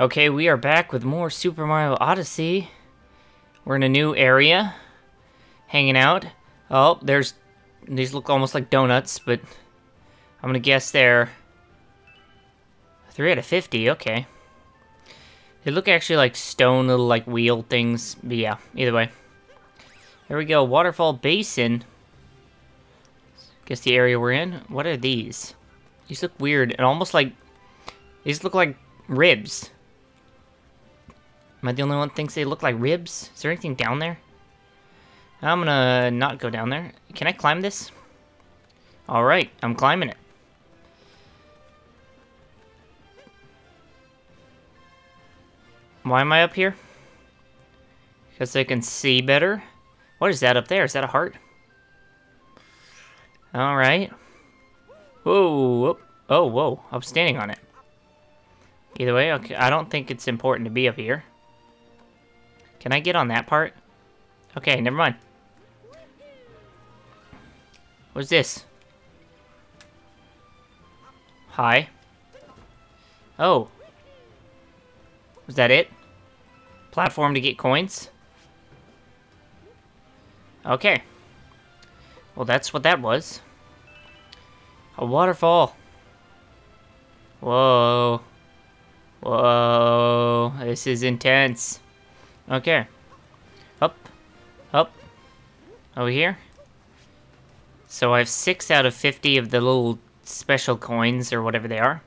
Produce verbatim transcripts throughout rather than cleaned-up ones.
Okay, we are back with more Super Mario Odyssey. We're in a new area, hanging out. Oh, there's, these look almost like donuts, but I'm gonna guess they're three out of fifty, okay. They look actually like stone little like wheel things, but yeah, either way. There we go, waterfall basin. Guess the area we're in. What are these? These look weird and almost like, these look like ribs. Am I the only one that thinks they look like ribs? Is there anything down there? I'm gonna not go down there. Can I climb this? Alright, I'm climbing it. Why am I up here? Because I can see better. What is that up there? Is that a heart? Alright. Whoa. Oh, whoa. I'm standing on it. Either way, okay. I don't think it's important to be up here. Can I get on that part? Okay, never mind. What's this? Hi. Oh. Was that it? Platform to get coins? Okay. Well, that's what that was. A waterfall. Whoa. Whoa. This is intense. Okay. Up. Up. Over here. So I have six out of fifty of the little special coins, or whatever they are.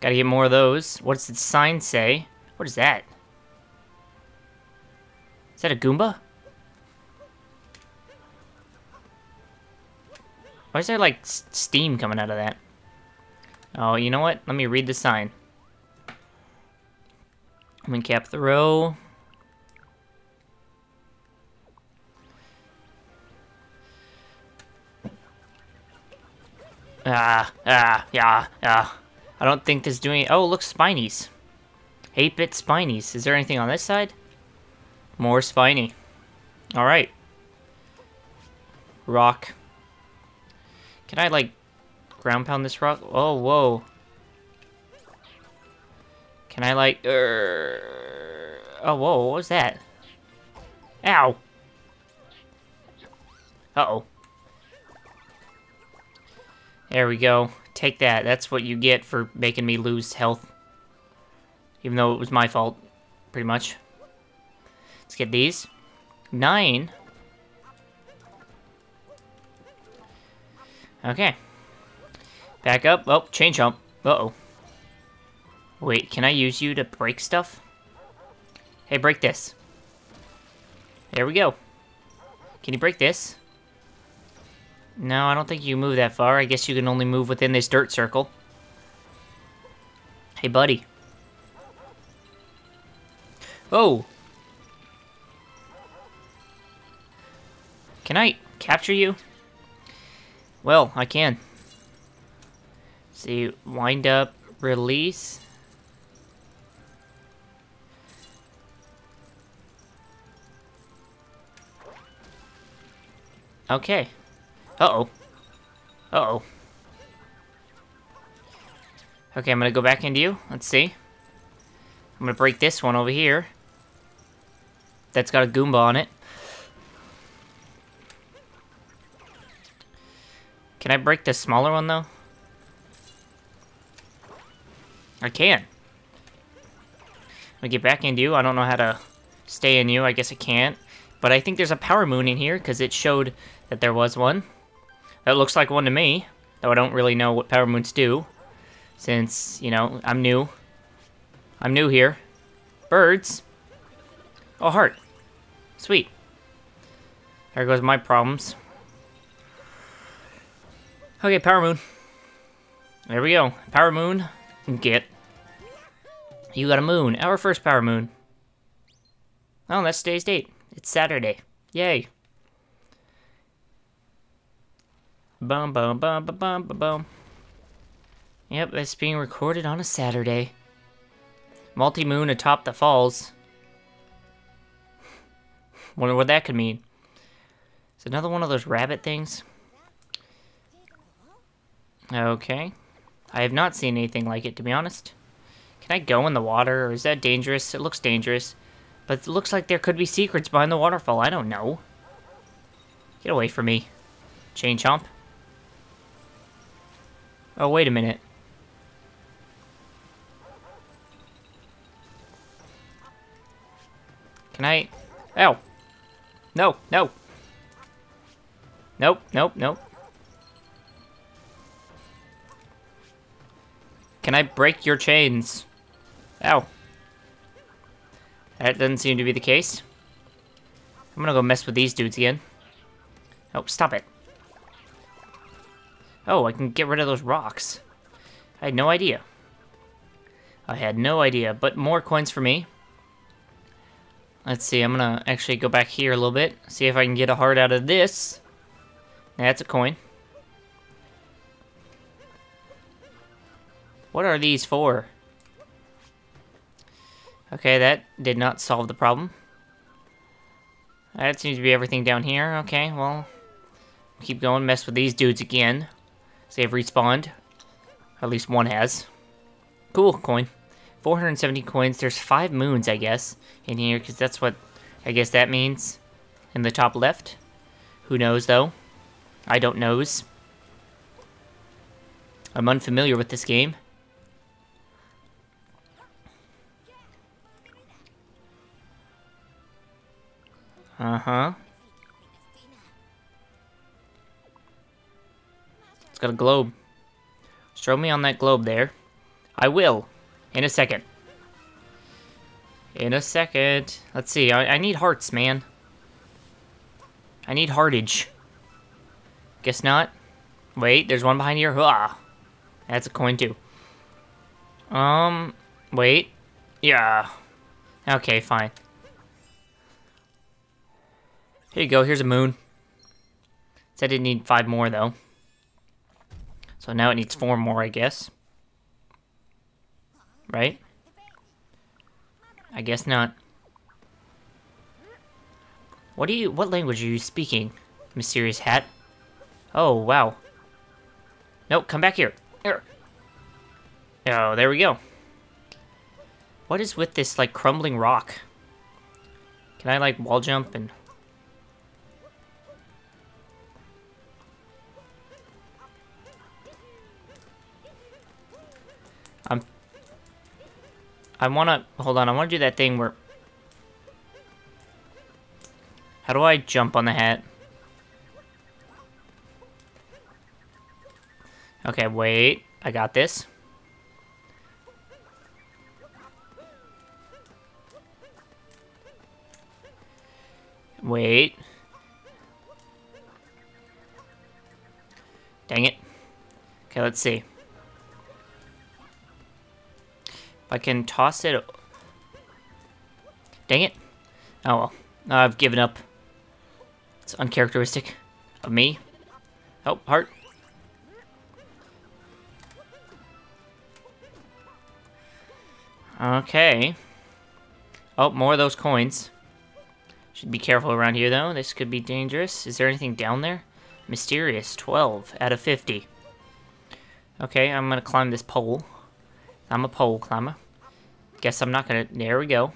Gotta get more of those. What's the sign say? What is that? Is that a Goomba? Why is there like s steam coming out of that? Oh, you know what? Let me read the sign. I'm gonna cap the row. Ah, ah, yeah, ah. I don't think this is doing it. Oh, look, spinies. eight bit spinies. Is there anything on this side? More spiny. Alright. Rock. Can I, like, ground pound this rock? Oh, whoa. Can I, like... Err... Oh, whoa, what was that? Ow! Uh-oh. There we go. Take that. That's what you get for making me lose health. Even though it was my fault, pretty much. Let's get these. Nine. Okay. Back up. Oh, chain chomp. Uh-oh. Wait, can I use you to break stuff? Hey, break this. There we go. Can you break this? No, I don't think you move that far. I guess you can only move within this dirt circle. Hey, buddy. Oh! Can I capture you? Well, I can. See, wind up, release. Okay. Uh-oh. Uh-oh. Okay, I'm gonna go back into you. Let's see. I'm gonna break this one over here. That's got a Goomba on it. Can I break the smaller one, though? I can. I'm gonna get back into you. I don't know how to stay in you. I guess I can't. But I think there's a Power Moon in here, because it showed that there was one. That looks like one to me. Though I don't really know what Power Moons do. Since, you know, I'm new. I'm new here. Birds. Oh, heart. Sweet. There goes my problems. Okay, Power Moon. There we go. Power Moon. Get. You got a moon. Our first Power Moon. Oh, that's today's date. It's Saturday. Yay. Boom, boom, boom, boom, boom, boom, boom. Yep, it's being recorded on a Saturday. Multi-moon atop the falls. Wonder what that could mean. It's another one of those rabbit things. Okay. I have not seen anything like it, to be honest. Can I go in the water, or is that dangerous? It looks dangerous. But it looks like there could be secrets behind the waterfall. I don't know. Get away from me. Chain Chomp. Oh, wait a minute. Can I... Ow. No, no. Nope, nope, nope. Can I break your chains? Ow. That doesn't seem to be the case. I'm gonna go mess with these dudes again. Oh, stop it. Oh, I can get rid of those rocks. I had no idea. I had no idea, but more coins for me. Let's see, I'm gonna actually go back here a little bit. See if I can get a heart out of this. That's a coin. What are these for? Okay, that did not solve the problem. That seems to be everything down here. Okay, well, keep going. Mess with these dudes again. So they've respawned. At least one has. Cool, coin. four hundred seventy coins. There's five moons, I guess, in here, because that's what I guess that means in the top left. Who knows, though? I don't knows. I'm unfamiliar with this game. Uh-huh. It's got a globe. Show me on that globe there. I will. In a second. In a second. Let's see. I, I need hearts, man. I need heartage. Guess not. Wait, there's one behind here. Ah, that's a coin, too. Um, wait. Yeah. Okay, fine. Here you go, here's a moon. Said it needed five more, though. So now it needs four more, I guess. Right? I guess not. What do you, what language are you speaking, mysterious hat? Oh, wow. Nope, come back here. Here. Oh, there we go. What is with this, like, crumbling rock? Can I, like, wall jump and... I'm, I wanna, hold on, I wanna do that thing where, how do I jump on the hat? Okay, wait, I got this. Wait. Dang it. Okay, let's see. I can toss it. Dang it. Oh well. I've given up. It's uncharacteristic of me. Oh, heart. Okay. Oh, more of those coins. Should be careful around here though. This could be dangerous. Is there anything down there? Mysterious. twelve out of fifty. Okay, I'm gonna climb this pole. I'm a pole climber. Guess I'm not gonna... There we go.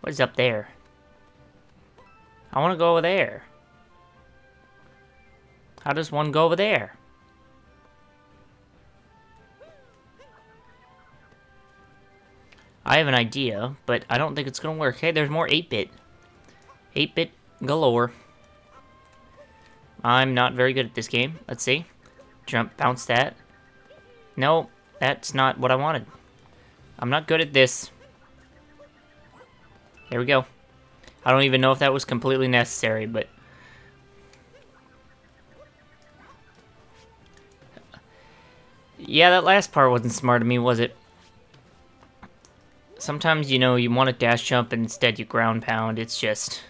What is up there? I wanna go over there. How does one go over there? I have an idea, but I don't think it's gonna work. Hey, there's more eight bit. eight bit galore. I'm not very good at this game. Let's see. Jump, bounce that. Nope. That's not what I wanted. I'm not good at this. There we go. I don't even know if that was completely necessary, but... Yeah, that last part wasn't smart of me, was it? Sometimes, you know, you want to dash jump and instead you ground pound. It's just...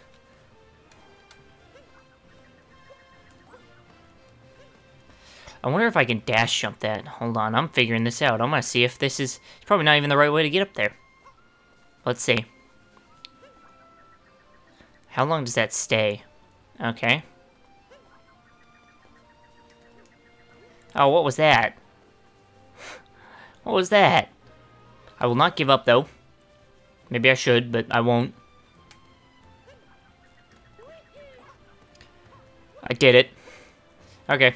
I wonder if I can dash jump that. Hold on, I'm figuring this out. I'm gonna see if this is... It's probably not even the right way to get up there. Let's see. How long does that stay? Okay. Oh, what was that? What was that? I will not give up, though. Maybe I should, but I won't. I did it. Okay.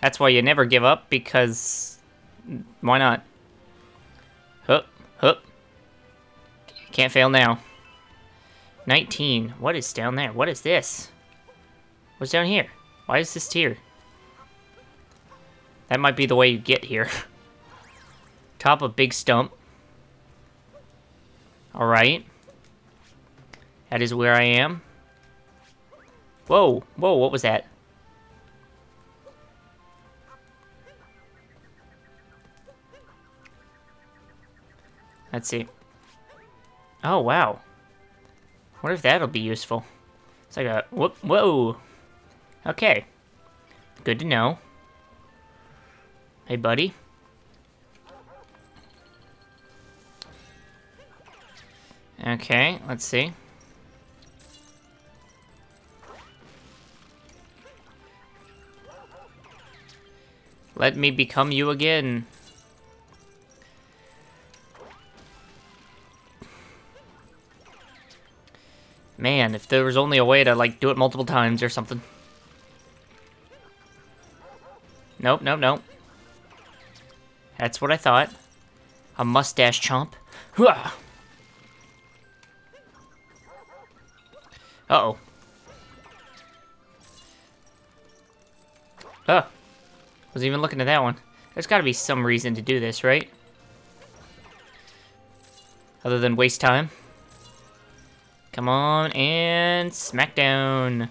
That's why you never give up, because... why not? Hup, hup. Can't fail now. nineteen. What is down there? What is this? What's down here? Why is this here? That might be the way you get here. Top of big stump. Alright. That is where I am. Whoa, whoa, what was that? Let's see. Oh, wow. Wonder if that'll be useful. It's like a, whoop, whoa. Okay. Good to know. Hey, buddy. Okay, let's see. Let me become you again. Man, if there was only a way to, like, do it multiple times or something. Nope, nope, nope. That's what I thought. A mustache chomp. Uh-oh. Huh. Wasn't even looking at that one. There's gotta be some reason to do this, right? Other than waste time. Come on, and smackdown.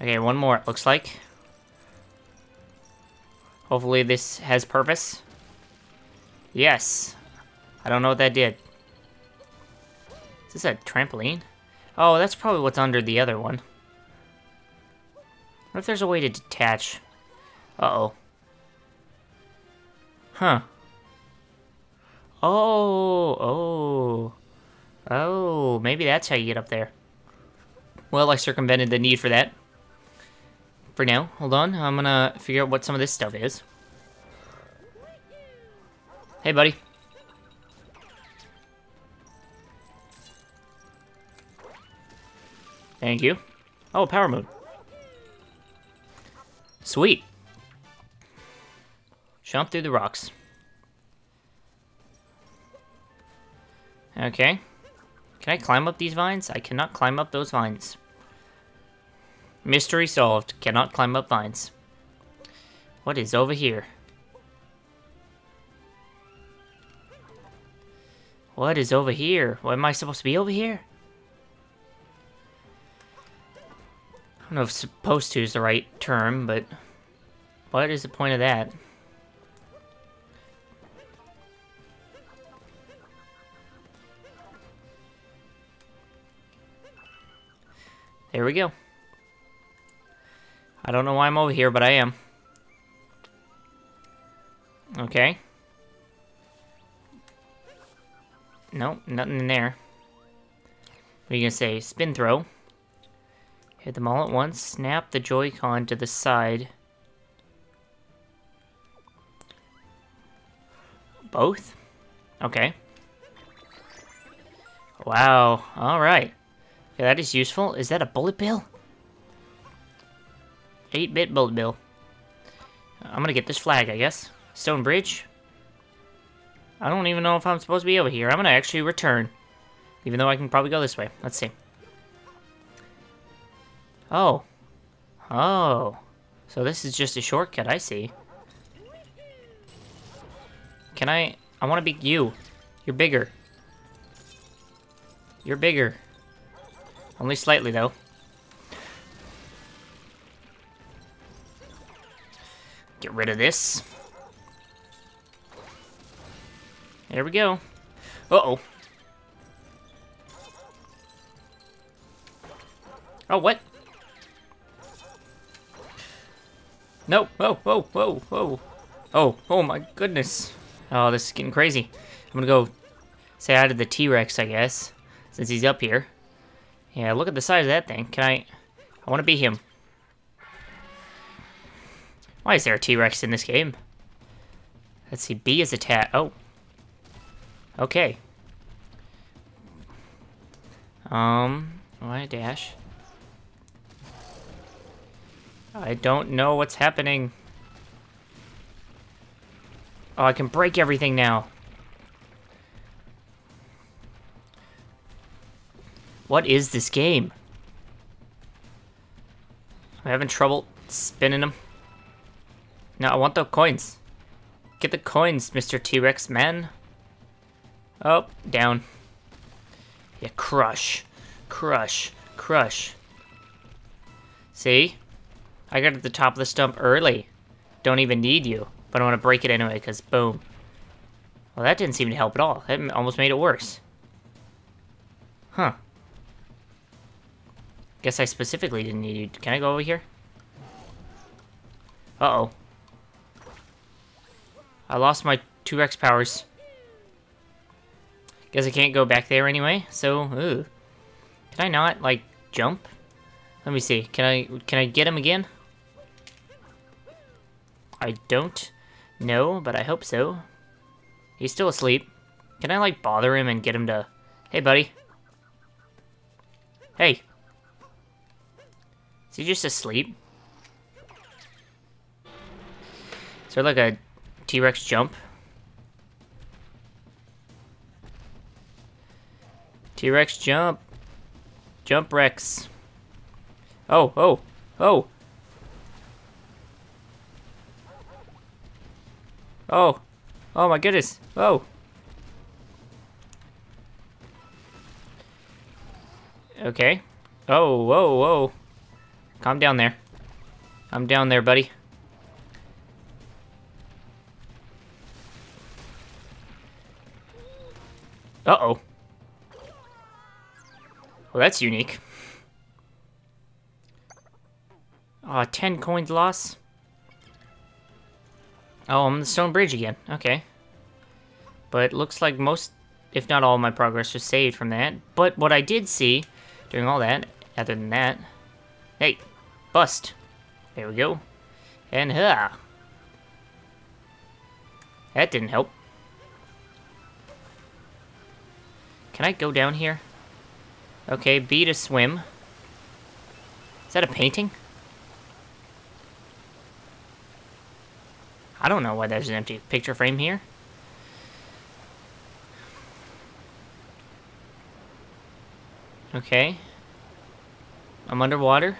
Okay, one more, it looks like. Hopefully this has purpose. Yes. I don't know what that did. Is this a trampoline? Oh, that's probably what's under the other one. What if there's a way to detach? Uh-oh. Huh. Oh, oh, oh, maybe that's how you get up there. Well, I circumvented the need for that. For now, hold on, I'm gonna figure out what some of this stuff is. Hey, buddy. Thank you. Oh, Power Moon. Sweet. Chomp through the rocks. Okay. Can I climb up these vines? I cannot climb up those vines. Mystery solved. Cannot climb up vines. What is over here? What is over here? What am I supposed to be over here? I don't know if supposed to is the right term, but... what is the point of that? There we go. I don't know why I'm over here, but I am. Okay. Nope, nothing in there. What are you gonna say? Spin throw. Hit them all at once. Snap the Joy-Con to the side. Both? Okay. Wow, alright. Yeah, that is useful. Is that a bullet bill? eight bit bullet bill. I'm gonna get this flag, I guess. Stone bridge. I don't even know if I'm supposed to be over here. I'm gonna actually return. Even though I can probably go this way. Let's see. Oh. Oh. So this is just a shortcut, I see. Can I... I wanna be you. You're bigger. You're bigger. Only slightly, though. Get rid of this. There we go. Uh-oh. Oh, what? No. Whoa, whoa, whoa, whoa. Oh, oh my goodness. Oh, this is getting crazy. I'm gonna go say hi to the T-Rex, I guess, since he's up here. Yeah, look at the size of that thing. Can I... I want to be him. Why is there a T-Rex in this game? Let's see, B is attack. Oh. Okay. Um, why dash? I don't know what's happening. Oh, I can break everything now. What is this game? I'm having trouble spinning them. No, I want the coins. Get the coins, Mister T-Rex man. Oh, down. Yeah, crush. Crush. Crush. See? I got to the top of the stump early. Don't even need you. But I want to break it anyway, because boom. Well, that didn't seem to help at all. That almost made it worse. Huh. Guess I specifically didn't need you. Can I go over here? Uh-oh. I lost my T-Rex powers. Guess I can't go back there anyway, so, ooh. Can I not, like, jump? Let me see, can I, can I get him again? I don't know, but I hope so. He's still asleep. Can I, like, bother him and get him to, hey, buddy. Hey. Is he just asleep? Is there, like, a T-Rex jump? T-Rex jump. Jump Rex. Oh, oh, oh. Oh. Oh my goodness. Oh. Okay. Oh, whoa, whoa. Calm down there. I'm down there, buddy. Uh-oh. Well, that's unique. Aw, oh, ten coins loss. Oh, I'm on the stone bridge again. Okay. But it looks like most, if not all, of my progress was saved from that. But what I did see during all that, other than that... Hey, bust. There we go. And ha. Uh, that didn't help. Can I go down here? Okay, B to swim. Is that a painting? I don't know why there's an empty picture frame here. Okay. I'm underwater.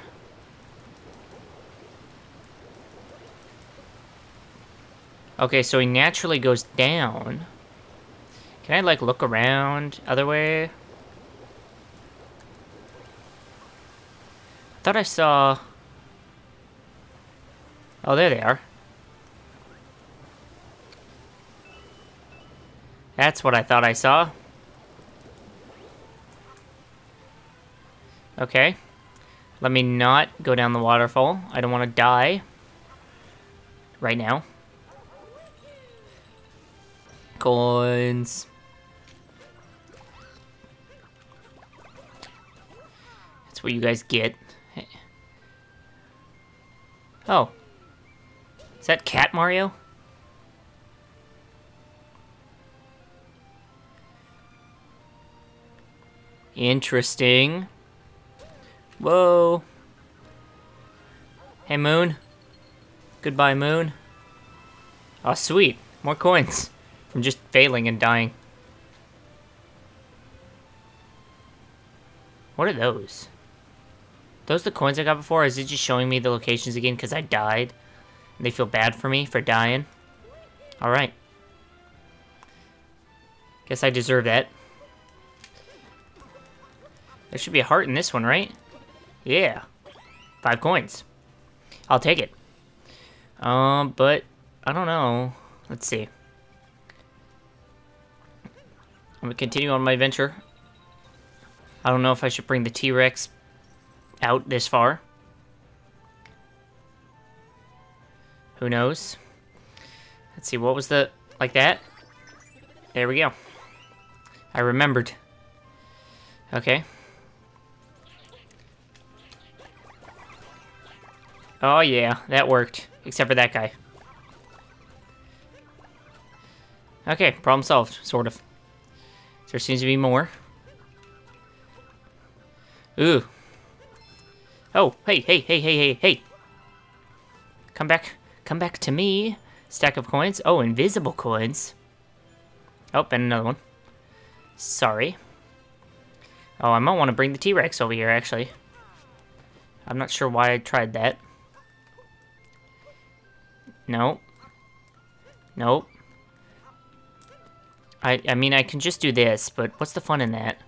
Okay, so he naturally goes down. Can I, like, look around other way? I thought I saw... Oh, there they are. That's what I thought I saw. Okay. Let me not go down the waterfall. I don't want to die. Right now. Coins. That's what you guys get. Oh. Is that Cat Mario? Interesting. Whoa. Hey, Moon. Goodbye, Moon. Oh, sweet. More coins from just failing and dying. What are those? Those the coins I got before, or is it just showing me the locations again because I died? And they feel bad for me for dying? Alright. Guess I deserve that. There should be a heart in this one, right? Yeah. Five coins. I'll take it. Um, but, I don't know. Let's see. I'm gonna continue on my adventure. I don't know if I should bring the T-Rex out this far. Who knows? Let's see, what was the... like that? There we go. I remembered. Okay. Oh yeah, that worked. Except for that guy. Okay, problem solved, sort of. There seems to be more. Ooh. Oh, hey, hey, hey, hey, hey, hey. Come back. Come back to me. Stack of coins. Oh, invisible coins. Oh, and another one. Sorry. Oh, I might want to bring the T-Rex over here, actually. I'm not sure why I tried that. Nope. Nope. I, I mean, I can just do this, but what's the fun in that?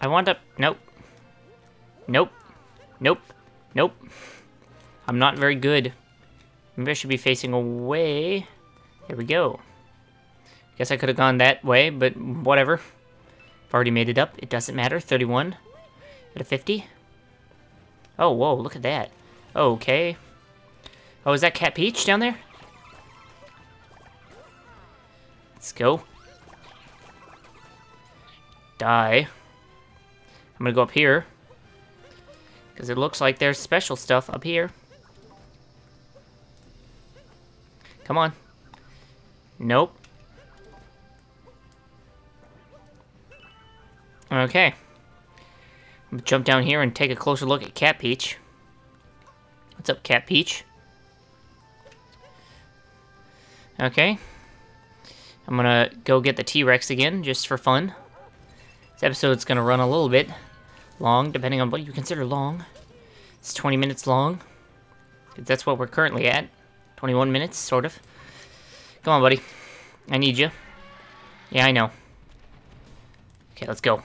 I wound up... Nope. Nope. Nope. Nope. I'm not very good. Maybe I should be facing away. There we go. Guess I could have gone that way, but whatever. I've already made it up. It doesn't matter. thirty-one out of fifty. Oh, whoa, look at that. Okay. Oh, is that Cat Peach down there? Let's go. Die. I'm gonna go up here. Because it looks like there's special stuff up here. Come on. Nope. Okay. I'm gonna jump down here and take a closer look at Cat Peach. What's up, Cat Peach? Okay. I'm gonna go get the T-Rex again, just for fun. This episode's gonna run a little bit long, depending on what you consider long. It's twenty minutes long. That's what we're currently at. twenty-one minutes, sort of. Come on, buddy. I need you. Yeah, I know. Okay, let's go.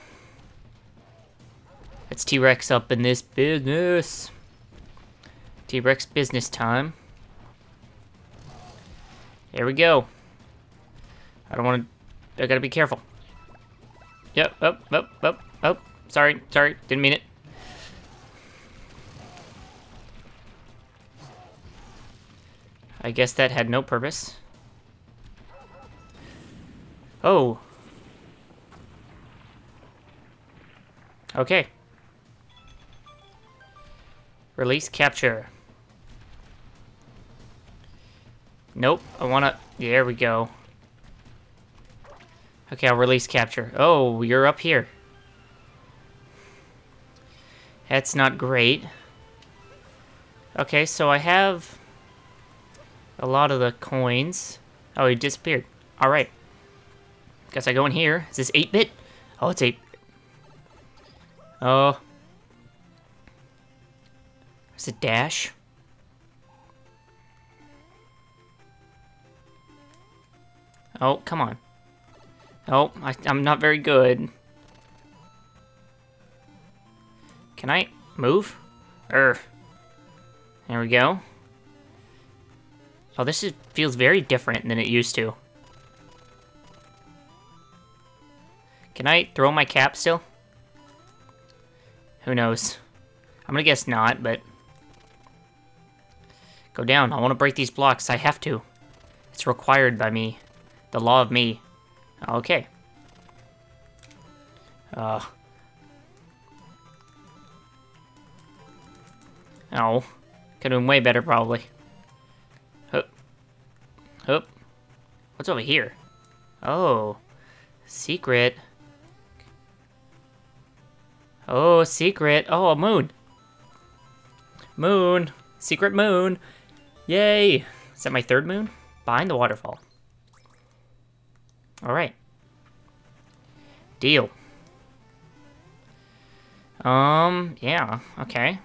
It's T-Rex up in this business. T-Rex business time. Here we go. I don't want to... I gotta be careful. Yep, up, up, up, up. Sorry, sorry, didn't mean it. I guess that had no purpose. Oh. Okay. Release capture. Nope, I wanna... There we go. Okay, I'll release capture. Oh, you're up here. That's not great. Okay, so I have a lot of the coins. Oh, he disappeared. All right. Guess I go in here. Is this eight bit? Oh, it's eight. Oh. Is it dash? Oh, come on. Oh, I, I'm not very good. Can I move? Err. There we go. Oh, this is, feels very different than it used to. Can I throw my cap still? Who knows? I'm gonna guess not, but... Go down. I want to break these blocks. I have to. It's required by me. The law of me. Okay. Uh. Oh. Could have been way better, probably. Hup. Hup. What's over here? Oh. Secret. Oh, secret. Oh, a moon. Moon. Secret moon. Yay. Is that my third moon? Behind the waterfall. Alright. Deal. Um, yeah, okay.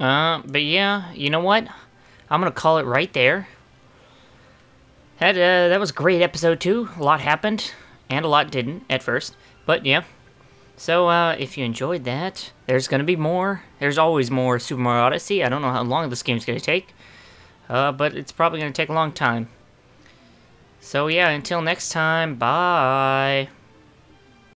Uh, but yeah, you know what? I'm gonna call it right there. That, uh, that was a great episode too. A lot happened, and a lot didn't at first. But yeah. So, uh, if you enjoyed that, there's gonna be more. There's always more Super Mario Odyssey. I don't know how long this game's gonna take, uh, but it's probably gonna take a long time. So, yeah, until next time, bye!